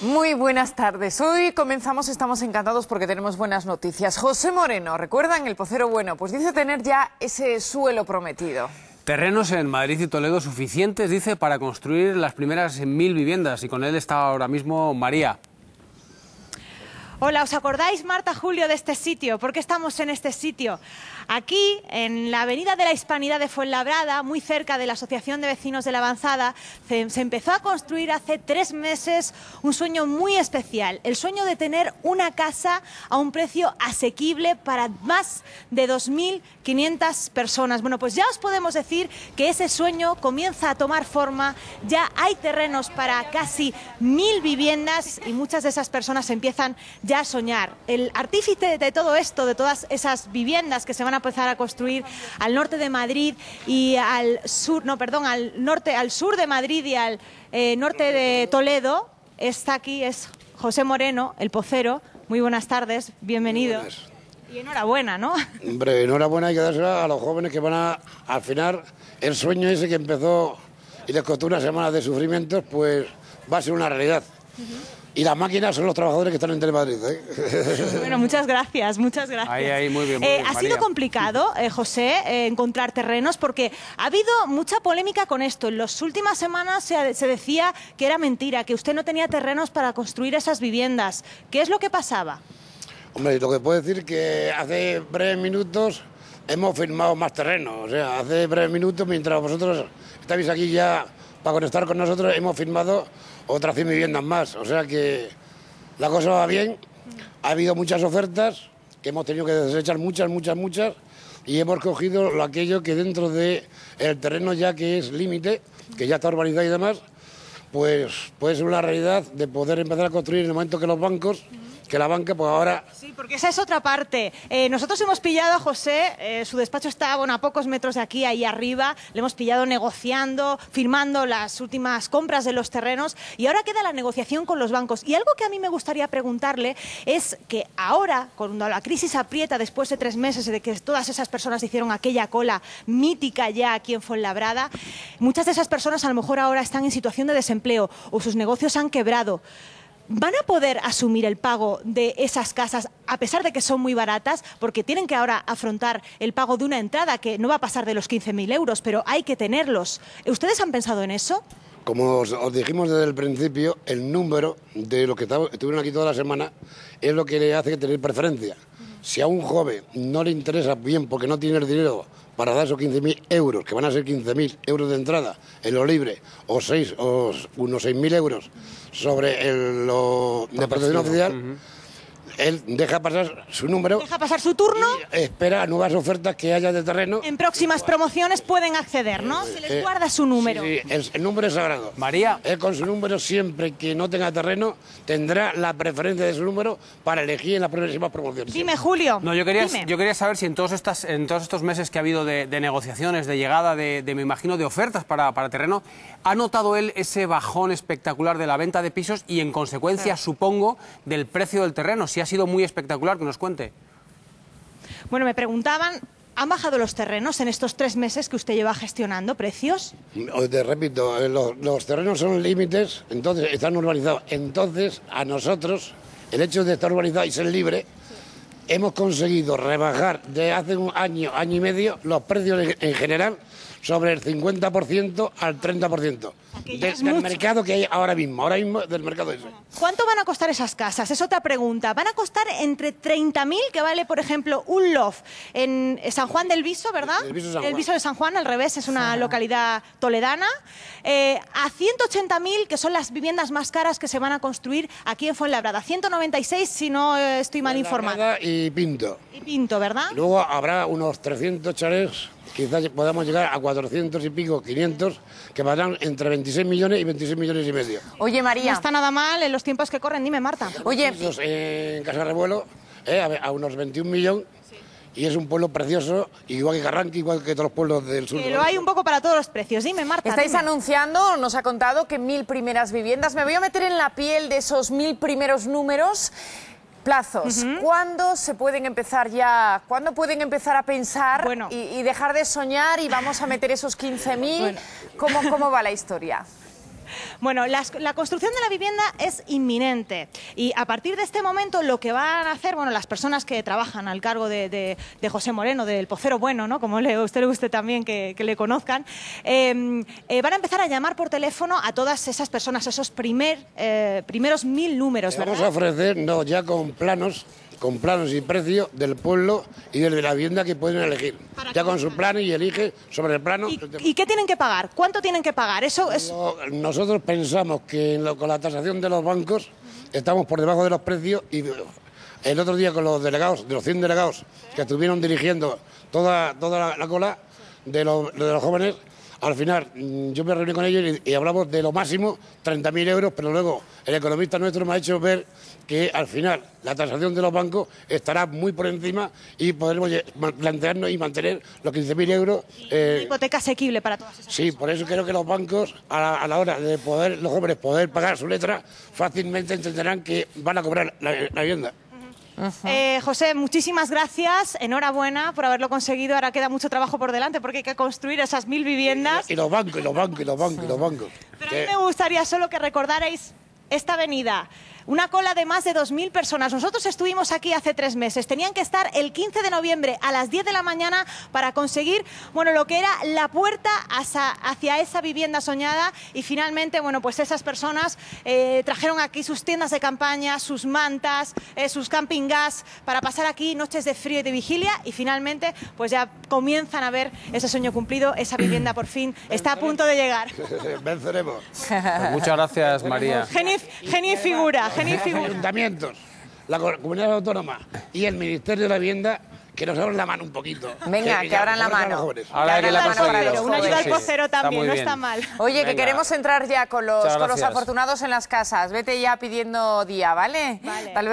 Muy buenas tardes. Hoy comenzamos, estamos encantados porque tenemos buenas noticias. José Moreno, ¿recuerdan el pocero bueno? Pues dice tener ya ese suelo prometido. Terrenos en Madrid y Toledo suficientes, dice, para construir las primeras 1.000 viviendas. Y con él está ahora mismo María. Hola, ¿os acordáis, Marta Julio, de este sitio? ¿Por qué estamos en este sitio? Aquí, en la Avenida de la Hispanidad de Fuenlabrada, muy cerca de la Asociación de Vecinos de la Avanzada, se empezó a construir hace 3 meses un sueño muy especial, el sueño de tener una casa a un precio asequible para más de 2.500 personas. Bueno, pues ya os podemos decir que ese sueño comienza a tomar forma, ya hay terrenos para casi 1.000 viviendas y muchas de esas personas empiezan ya soñar. El artífice de todo esto, de todas esas viviendas que se van a empezar a construir al norte de Madrid y al sur, no, perdón, al sur de Madrid y al norte de Toledo, está aquí, es José Moreno, el pocero. Muy buenas tardes, bienvenido. Buenas. Y enhorabuena, ¿no? Hombre, enhorabuena, hay que dársela a los jóvenes que van a afinar el sueño ese que empezó y les costó unas semanas de sufrimientos, pues va a ser una realidad. Y las máquinas son los trabajadores que están en Telemadrid, ¿eh? Bueno, muchas gracias, muchas gracias. Ahí, muy bien, muy bien. Ha sido complicado, José, encontrar terrenos porque ha habido mucha polémica con esto. En las últimas semanas se decía que era mentira, que usted no tenía terrenos para construir esas viviendas. ¿Qué es lo que pasaba? Hombre, lo que puedo decir es que hace breves minutos hemos firmado más terrenos. O sea, hace breves minutos, mientras vosotros estáis aquí ya para conectar con nosotros, hemos firmado otras 100 viviendas más, o sea que la cosa va bien. Ha habido muchas ofertas que hemos tenido que desechar, muchas, y hemos cogido aquello que dentro del terreno ya que es límite, que ya está urbanizado y demás, pues puede ser una realidad de poder empezar a construir en el momento que los bancos, que la banca, pues ahora... Sí, porque esa es otra parte. Nosotros hemos pillado a José, su despacho está, bueno, a pocos metros de aquí, ahí arriba, le hemos pillado negociando, firmando las últimas compras de los terrenos y ahora queda la negociación con los bancos. Y algo que a mí me gustaría preguntarle es que ahora, cuando la crisis aprieta después de 3 meses de que todas esas personas hicieron aquella cola mítica ya aquí en Fuenlabrada, muchas de esas personas a lo mejor ahora están en situación de desempleo o sus negocios han quebrado. ¿Van a poder asumir el pago de esas casas a pesar de que son muy baratas? Porque tienen que ahora afrontar el pago de una entrada que no va a pasar de los 15.000 euros, pero hay que tenerlos. ¿Ustedes han pensado en eso? Como os dijimos desde el principio, el número de los que estuvieron aquí toda la semana es lo que le hace tener preferencia. Si a un joven no le interesa bien porque no tiene el dinero para dar esos 15.000 euros, que van a ser 15.000 euros de entrada en lo libre, o unos 6.000 euros sobre lo de protección oficial, él deja pasar su número. Deja pasar su turno. Y espera nuevas ofertas que haya de terreno. En próximas promociones pueden acceder, ¿no? Se les guarda su número. Sí, sí, el número es sagrado. María. Él con su número, siempre que no tenga terreno, tendrá la preferencia de su número para elegir en las próximas promociones. Dime, Julio. No, yo quería saber si en todos estos meses que ha habido de negociaciones, de llegada, me imagino, de ofertas para terreno, ¿ha notado él ese bajón espectacular de la venta de pisos y, en consecuencia, supongo, del precio del terreno? Si ha sido muy espectacular, que nos cuente. Bueno, me preguntaban, ¿han bajado los terrenos en estos 3 meses que usted lleva gestionando precios? Te repito, los terrenos son límites, entonces están urbanizados. Entonces, a nosotros, el hecho de estar urbanizado y ser libre, hemos conseguido rebajar de hace un año, año y medio, los precios en general sobre el 50% al 30% del mercado que hay ahora mismo del mercado ese. ¿Cuánto van a costar esas casas? Es otra pregunta. ¿Van a costar entre 30.000, que vale, por ejemplo, un loft en San Juan del Viso, ¿verdad? El Viso de San Juan, al revés, es una localidad toledana. A 180.000, que son las viviendas más caras que se van a construir aquí en Fuenlabrada. 196, si no estoy mal informada. Y Pinto. Y Pinto, ¿verdad? Luego habrá unos 300 chalés. Quizás podamos llegar a 400 y pico, 500, que van entre 26 millones y 26 millones y medio. Oye, María. No está nada mal en los tiempos que corren. Dime, Marta. Oye. En Casa Revuelo, a unos 21 millones. Y es un pueblo precioso, igual que Carranque, igual que todos los pueblos del sur. Pero hay un poco para todos los precios. Dime, Marta. Estáis anunciando, nos ha contado, que 1.000 primeras viviendas. Me voy a meter en la piel de esos 1.000 primeros números. Plazos. ¿Cuándo se pueden empezar ya? ¿Cuándo pueden empezar a pensar y dejar de soñar y vamos a meter esos 15.000? ¿Cómo va la historia? Bueno, la construcción de la vivienda es inminente y a partir de este momento lo que van a hacer, bueno, las personas que trabajan al cargo de José Moreno, del Pocero Bueno, ¿no?, como a usted le guste también que le conozcan, van a empezar a llamar por teléfono a todas esas personas, esos primeros 1000 números, ¿verdad? Vamos a ofrecernos ya con planos y precios del pueblo y de la vivienda que pueden elegir. Ya con su plano y elige sobre el plano. ¿Y qué tienen que pagar? ¿Cuánto tienen que pagar? Eso es... Nosotros pensamos que con la tasación de los bancos estamos por debajo de los precios y el otro día con los delegados, de los 100 delegados que estuvieron dirigiendo toda la cola de los jóvenes, al final yo me reuní con ellos y hablamos de lo máximo 30.000 euros, pero luego el economista nuestro me ha hecho ver que al final la tasación de los bancos estará muy por encima y podremos plantearnos y mantener los 15.000 euros. Una hipoteca asequible para todas esas personas. Sí, por eso creo que los bancos, a la hora de poder, los jóvenes poder pagar su letra, fácilmente entenderán que van a cobrar la vivienda. José, muchísimas gracias, enhorabuena por haberlo conseguido. Ahora queda mucho trabajo por delante porque hay que construir esas 1000 viviendas. Y los bancos. Pero a mí me gustaría solo que recordarais esta avenida. Una cola de más de 2000 personas. Nosotros estuvimos aquí hace 3 meses. Tenían que estar el 15 de noviembre a las 10 de la mañana para conseguir, bueno, lo que era la puerta hacia esa vivienda soñada y finalmente, bueno, pues esas personas trajeron aquí sus tiendas de campaña, sus mantas, sus camping gas para pasar aquí noches de frío y de vigilia y finalmente, pues ya comienzan a ver ese sueño cumplido, esa vivienda por fin está a punto de llegar. Venceremos. Pues muchas gracias, María. Genio y figura. Los ayuntamientos, la comunidad autónoma y el Ministerio de la Vivienda que nos abran la mano un poquito. Venga, que abran la mano. Ahora que la mano para una ayuda al Pocero también, no está mal. Oye, que queremos entrar ya con los afortunados en las casas. Vete ya pidiendo día, ¿vale? Vale.